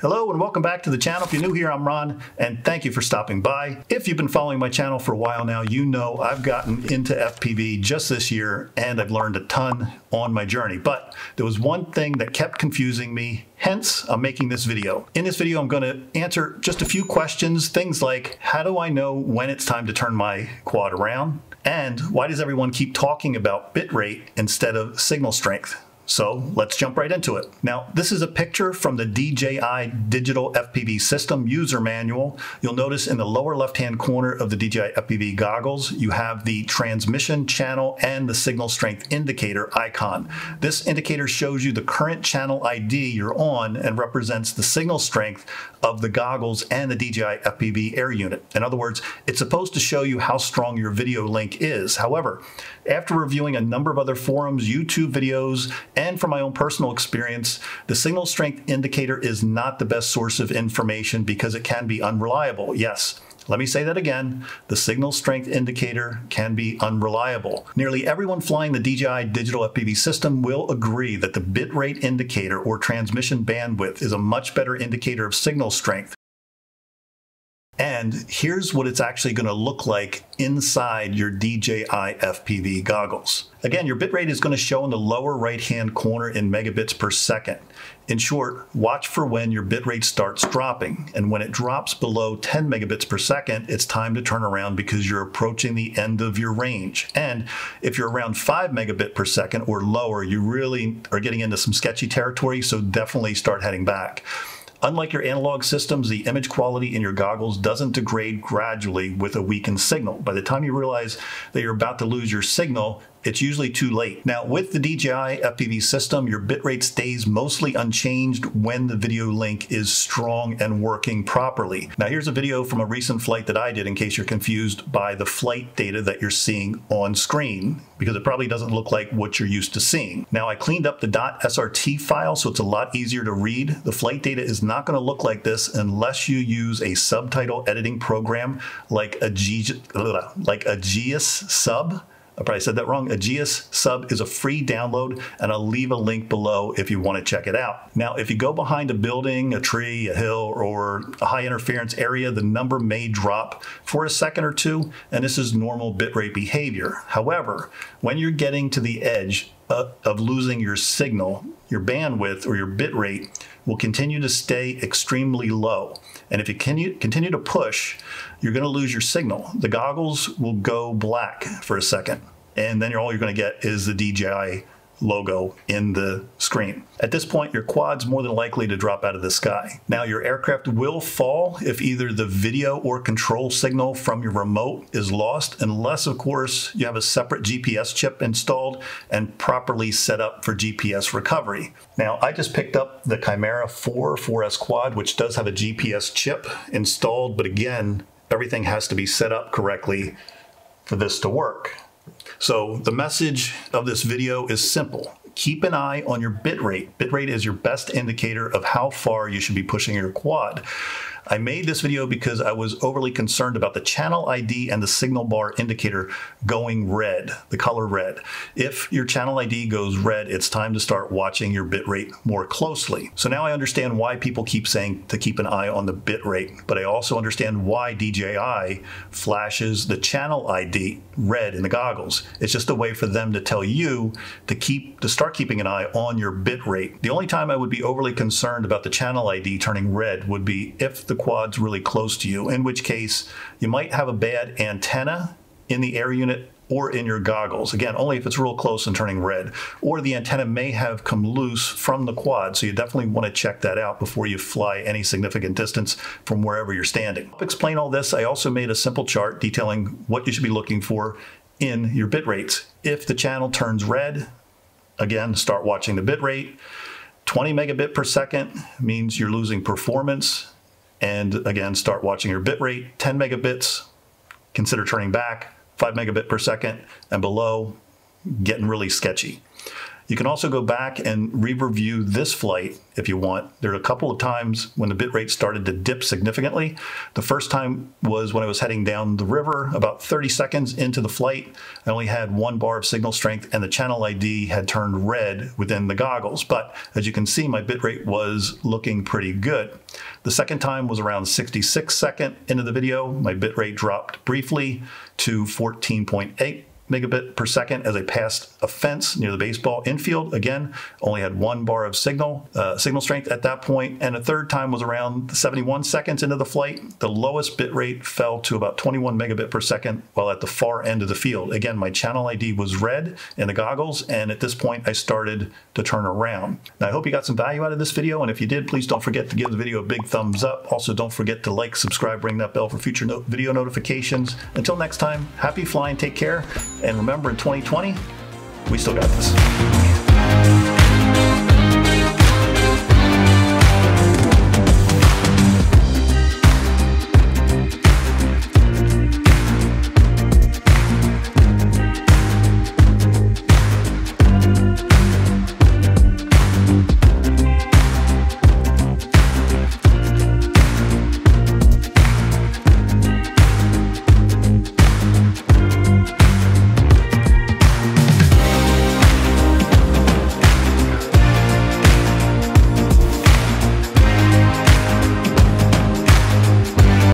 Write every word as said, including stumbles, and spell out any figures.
Hello and welcome back to the channel. If you're new here, I'm Ron, and thank you for stopping by. If you've been following my channel for a while now, you know I've gotten into F P V just this year, and I've learned a ton on my journey. But there was one thing that kept confusing me, hence I'm making this video. In this video, I'm going to answer just a few questions, things like, how do I know when it's time to turn my quad around? And why does everyone keep talking about bitrate instead of signal strength? So let's jump right into it. Now, this is a picture from the D J I Digital F P V System User Manual. You'll notice in the lower left-hand corner of the D J I F P V goggles, you have the transmission channel and the signal strength indicator icon. This indicator shows you the current channel I D you're on and represents the signal strength of the goggles and the D J I F P V air unit. In other words, it's supposed to show you how strong your video link is. However, after reviewing a number of other forums, YouTube videos, and from my own personal experience, the signal strength indicator is not the best source of information because it can be unreliable. Yes, let me say that again. The signal strength indicator can be unreliable. Nearly everyone flying the D J I Digital F P V system will agree that the bitrate indicator or transmission bandwidth is a much better indicator of signal strength. And here's what it's actually going to look like inside your D J I F P V goggles. Again, your bitrate is going to show in the lower right-hand corner in megabits per second. In short, watch for when your bitrate starts dropping. And when it drops below ten megabits per second, it's time to turn around because you're approaching the end of your range. And if you're around five megabit per second or lower, you really are getting into some sketchy territory, so definitely start heading back. Unlike your analog systems, the image quality in your goggles doesn't degrade gradually with a weakened signal. By the time you realize that you're about to lose your signal, it's usually too late. Now, with the D J I F P V system, your bitrate stays mostly unchanged when the video link is strong and working properly. Now, here's a video from a recent flight that I did in case you're confused by the flight data that you're seeing on screen, because it probably doesn't look like what you're used to seeing. Now, I cleaned up the .srt file, so it's a lot easier to read. The flight data is not going to look like this unless you use a subtitle editing program like Aegisub, like Aegisub. I probably said that wrong. Aegisub is a free download, and I'll leave a link below if you want to check it out. Now, if you go behind a building, a tree, a hill, or a high interference area, the number may drop for a second or two, and this is normal bitrate behavior. However, when you're getting to the edge of losing your signal, your bandwidth or your bitrate will continue to stay extremely low. And if you continue to push, you're going to lose your signal. The goggles will go black for a second, and then all you're going to get is the D J I logo in the screen. At this point, your quad's more than likely to drop out of the sky. Now, your aircraft will fall if either the video or control signal from your remote is lost, unless, of course, you have a separate G P S chip installed and properly set up for G P S recovery. Now, I just picked up the Chimera four four S Quad, which does have a G P S chip installed, but again, everything has to be set up correctly for this to work. So the message of this video is simple. Keep an eye on your bitrate. Bitrate is your best indicator of how far you should be pushing your quad. I made this video because I was overly concerned about the channel I D and the signal bar indicator going red, the color red. If your channel I D goes red, it's time to start watching your bitrate more closely. So now I understand why people keep saying to keep an eye on the bitrate, but I also understand why D J I flashes the channel I D red in the goggles. It's just a way for them to tell you to keep to start keeping an eye on your bitrate. The only time I would be overly concerned about the channel I D turning red would be if the quad's really close to you, in which case you might have a bad antenna in the air unit or in your goggles. Again, only if it's real close and turning red, or the antenna may have come loose from the quad. So you definitely want to check that out before you fly any significant distance from wherever you're standing. To help explain all this, I also made a simple chart detailing what you should be looking for in your bit rates. If the channel turns red, again, start watching the bitrate. twenty megabit per second means you're losing performance. And again, start watching your bitrate. ten megabits, consider turning back. five megabit per second and below, getting really sketchy. You can also go back and re-review this flight if you want. There are a couple of times when the bitrate started to dip significantly. The first time was when I was heading down the river about thirty seconds into the flight. I only had one bar of signal strength and the channel I D had turned red within the goggles. But as you can see, my bitrate was looking pretty good. The second time was around sixty-six seconds into the video. My bitrate dropped briefly to fourteen point eight. megabit per second as I passed a fence near the baseball infield. Again, only had one bar of signal, uh, signal strength at that point. And a third time was around seventy-one seconds into the flight. The lowest bit rate fell to about twenty-one megabit per second while at the far end of the field. Again, my channel I D was red in the goggles. And at this point I started to turn around. Now, I hope you got some value out of this video. And if you did, please don't forget to give the video a big thumbs up. Also, don't forget to like, subscribe, ring that bell for future no- video notifications. Until next time, happy flying, take care. And remember, in twenty twenty, we still got this.